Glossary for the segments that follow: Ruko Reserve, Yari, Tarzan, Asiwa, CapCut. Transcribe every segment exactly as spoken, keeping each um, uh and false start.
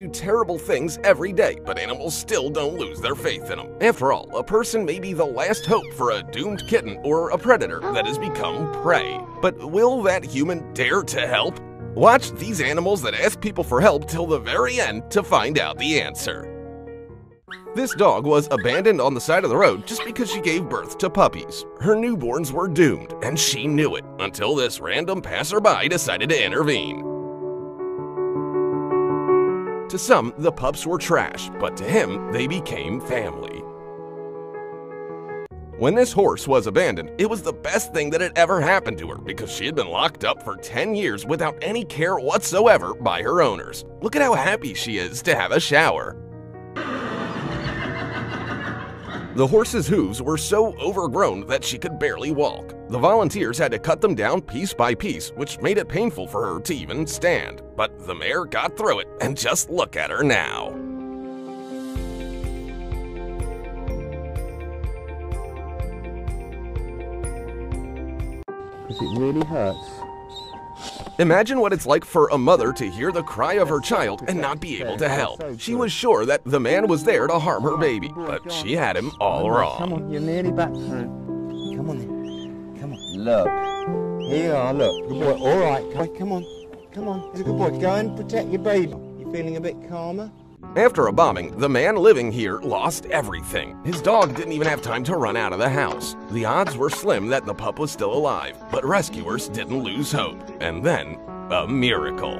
do terrible things every day, but animals still don't lose their faith in them. After all, a person may be the last hope for a doomed kitten or a predator that has become prey. But will that human dare to help? Watch these animals that ask people for help till the very end to find out the answer. This dog was abandoned on the side of the road just because she gave birth to puppies. Her newborns were doomed, and she knew it, until this random passerby decided to intervene. To some, the pups were trash, but to him, they became family. When this horse was abandoned, it was the best thing that had ever happened to her because she had been locked up for ten years without any care whatsoever by her owners. Look at how happy she is to have a shower. The horse's hooves were so overgrown that she could barely walk. The volunteers had to cut them down piece by piece, which made it painful for her to even stand. But the mare got through it, and just look at her now. Because it really hurts. Imagine what it's like for a mother to hear the cry of her child and not be able to help. She was sure that the man was there to harm her baby, but she had him all wrong. Come on, you're nearly back through. Come on, come on. Look, here you are, look. Good boy, all right, come on, come on, come on. You're a good boy, go and protect your baby. You feeling a bit calmer? After a bombing, the man living here lost everything. His dog didn't even have time to run out of the house. The odds were slim that the pup was still alive, but rescuers didn't lose hope. And then, a miracle.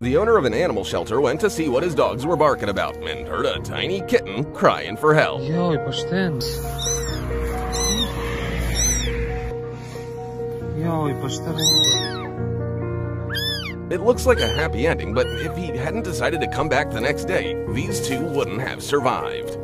The owner of an animal shelter went to see what his dogs were barking about and heard a tiny kitten crying for help. It looks like a happy ending, but if he hadn't decided to come back the next day, these two wouldn't have survived.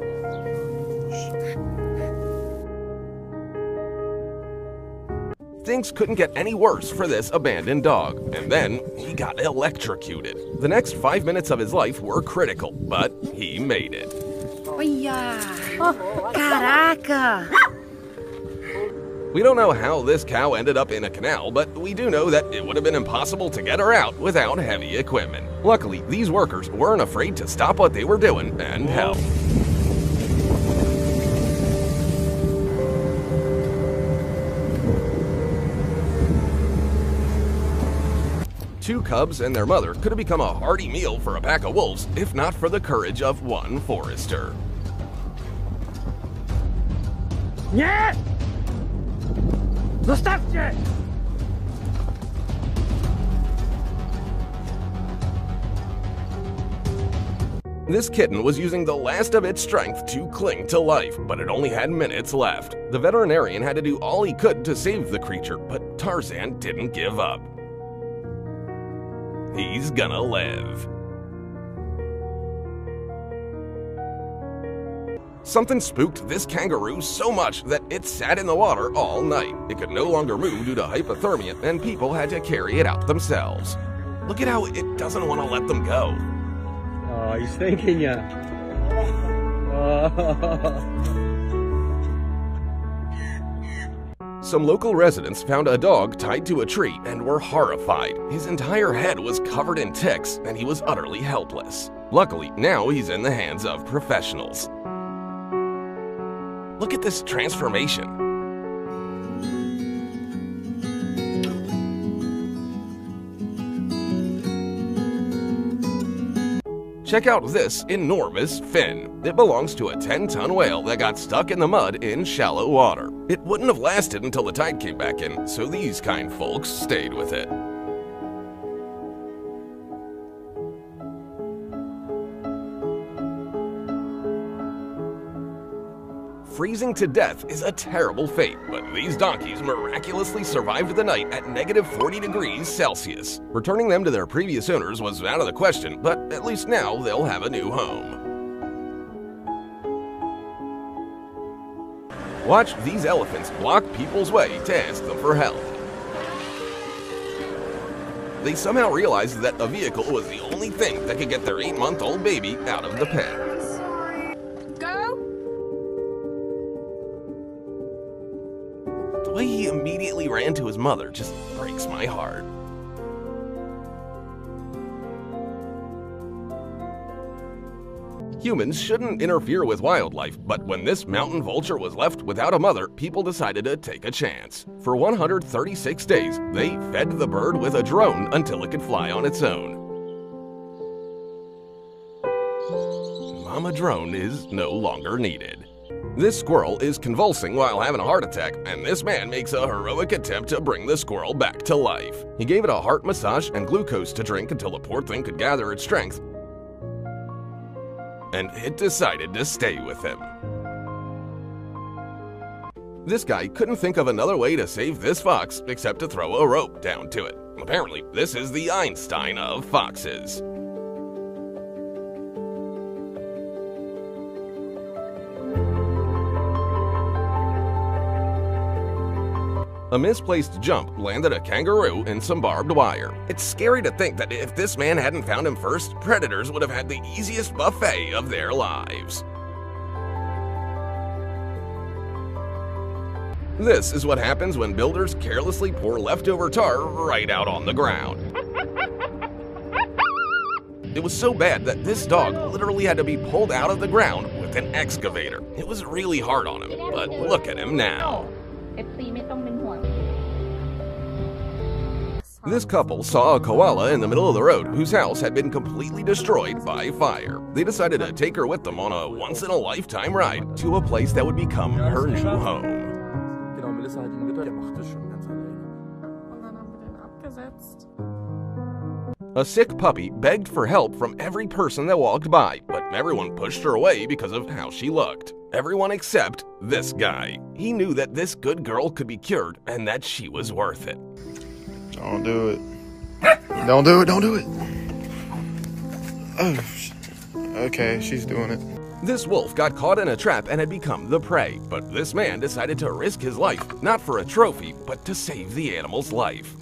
Things couldn't get any worse for this abandoned dog, and then he got electrocuted. The next five minutes of his life were critical, but he made it. Oh, caraca. We don't know how this cow ended up in a canal, but we do know that it would have been impossible to get her out without heavy equipment. Luckily, these workers weren't afraid to stop what they were doing and help. Two cubs and their mother could have become a hearty meal for a pack of wolves if not for the courage of one forester. Yeah! Zostawcie! This kitten was using the last of its strength to cling to life, but it only had minutes left. The veterinarian had to do all he could to save the creature, but Tarzan didn't give up. He's gonna live. Something spooked this kangaroo so much that it sat in the water all night. It could no longer move due to hypothermia, and people had to carry it out themselves. Look at how it doesn't want to let them go. Oh, he's thinking ya. Oh. Some local residents found a dog tied to a tree and were horrified. His entire head was covered in ticks and he was utterly helpless. Luckily, now he's in the hands of professionals. Look at this transformation. Check out this enormous fin. It belongs to a ten-ton whale that got stuck in the mud in shallow water. It wouldn't have lasted until the tide came back in, so these kind folks stayed with it. Freezing to death is a terrible fate, but these donkeys miraculously survived the night at negative forty degrees Celsius. Returning them to their previous owners was out of the question, but at least now they'll have a new home. Watch these elephants block people's way to ask them for help. They somehow realized that a vehicle was the only thing that could get their eight-month-old baby out of the pen. and to his mother just breaks my heart. Humans shouldn't interfere with wildlife, but when this mountain vulture was left without a mother, people decided to take a chance. For one hundred thirty-six days, they fed the bird with a drone until it could fly on its own. Mama drone is no longer needed. This squirrel is convulsing while having a heart attack, and this man makes a heroic attempt to bring the squirrel back to life. He gave it a heart massage and glucose to drink until the poor thing could gather its strength, and it decided to stay with him. This guy couldn't think of another way to save this fox except to throw a rope down to it. Apparently, this is the Einstein of foxes. A misplaced jump landed a kangaroo in some barbed wire. It's scary to think that if this man hadn't found him first, predators would have had the easiest buffet of their lives. This is what happens when builders carelessly pour leftover tar right out on the ground. It was so bad that this dog literally had to be pulled out of the ground with an excavator. It was really hard on him, but look at him now. This couple saw a koala in the middle of the road whose house had been completely destroyed by fire. They decided to take her with them on a once-in-a-lifetime ride to a place that would become her new home. A sick puppy begged for help from every person that walked by, but everyone pushed her away because of how she looked. Everyone except this guy. He knew that this good girl could be cured and that she was worth it. Don't do it. Don't do it, don't do it. Oh, okay, she's doing it. This wolf got caught in a trap and had become the prey, but this man decided to risk his life, not for a trophy, but to save the animal's life.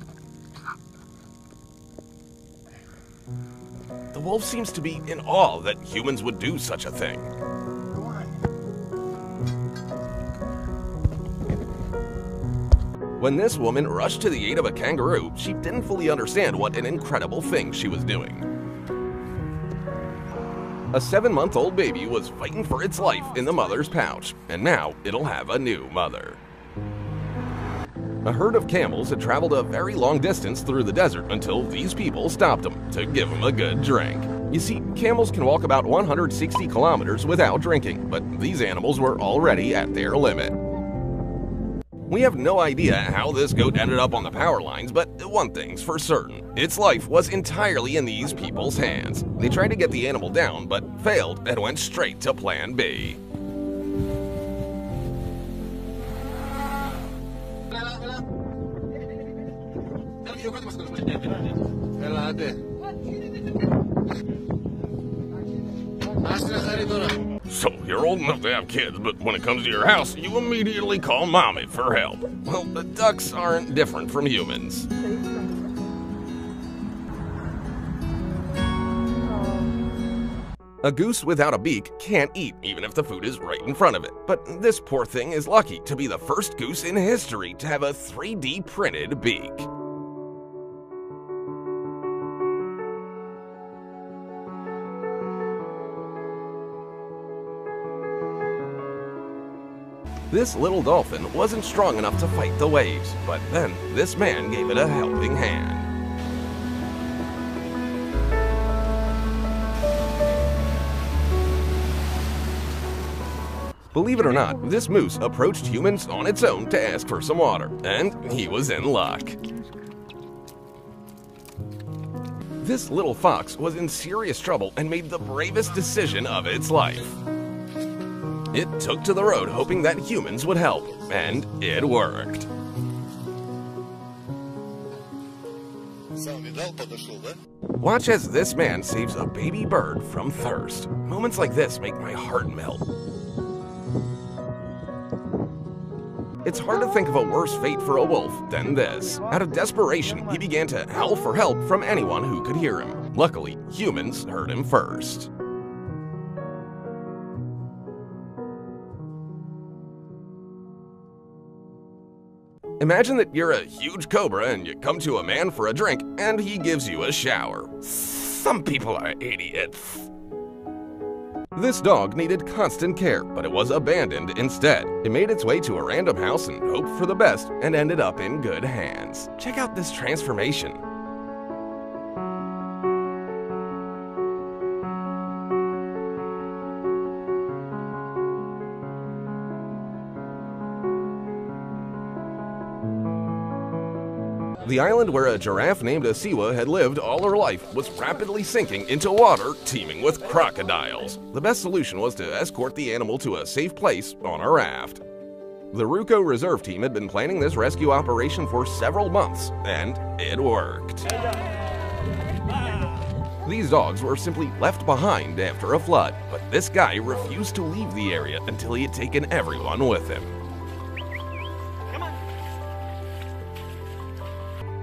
The wolf seems to be in awe that humans would do such a thing. When this woman rushed to the aid of a kangaroo, she didn't fully understand what an incredible thing she was doing. A seven-month-old baby was fighting for its life in the mother's pouch, and now it'll have a new mother. A herd of camels had traveled a very long distance through the desert until these people stopped them to give them a good drink. You see, camels can walk about one hundred sixty kilometers without drinking, but these animals were already at their limit. We have no idea how this goat ended up on the power lines, but one thing's for certain. Its life was entirely in these people's hands. They tried to get the animal down, but failed and went straight to Plan B. So, you're old enough to have kids, but when it comes to your house, you immediately call mommy for help. Well, the ducks aren't different from humans. A goose without a beak can't eat, even if the food is right in front of it. But this poor thing is lucky to be the first goose in history to have a three D printed beak. This little dolphin wasn't strong enough to fight the waves, but then this man gave it a helping hand. Believe it or not, this moose approached humans on its own to ask for some water, and he was in luck. This little fox was in serious trouble and made the bravest decision of its life. It took to the road hoping that humans would help, and it worked. Watch as this man saves a baby bird from thirst. Moments like this make my heart melt. It's hard to think of a worse fate for a wolf than this. Out of desperation, he began to howl for help from anyone who could hear him. Luckily, humans heard him first. Imagine that you're a huge cobra and you come to a man for a drink and he gives you a shower. Some people are idiots. This dog needed constant care, but it was abandoned instead. It made its way to a random house and hoped for the best and ended up in good hands. Check out this transformation. The island where a giraffe named Asiwa had lived all her life was rapidly sinking into water teeming with crocodiles. The best solution was to escort the animal to a safe place on a raft. The Ruko Reserve team had been planning this rescue operation for several months, and it worked. These dogs were simply left behind after a flood, but this guy refused to leave the area until he had taken everyone with him.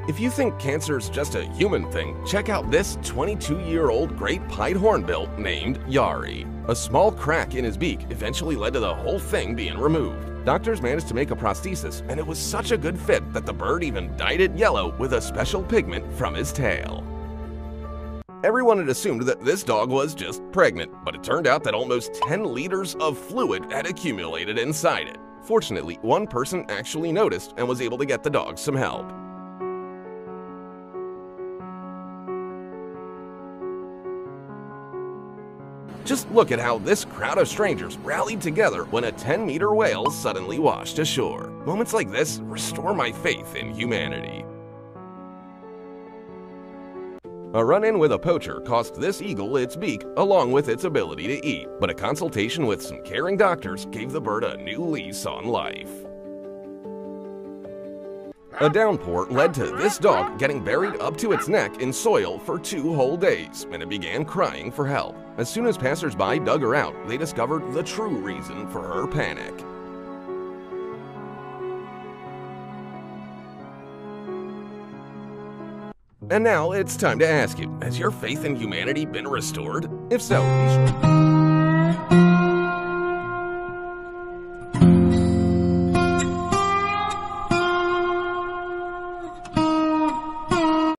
If you think cancer's just a human thing, check out this twenty-two-year-old great pied hornbill named Yari. A small crack in his beak eventually led to the whole thing being removed. Doctors managed to make a prosthesis, and it was such a good fit that the bird even dyed it yellow with a special pigment from his tail. Everyone had assumed that this dog was just pregnant, but it turned out that almost ten liters of fluid had accumulated inside it. Fortunately, one person actually noticed and was able to get the dog some help. Just look at how this crowd of strangers rallied together when a ten-meter whale suddenly washed ashore. Moments like this restore my faith in humanity. A run-in with a poacher cost this eagle its beak along with its ability to eat, but a consultation with some caring doctors gave the bird a new lease on life. A downpour led to this dog getting buried up to its neck in soil for two whole days, and it began crying for help. As soon as passersby dug her out, they discovered the true reason for her panic. And now it's time to ask you, has your faith in humanity been restored? If so, be sure.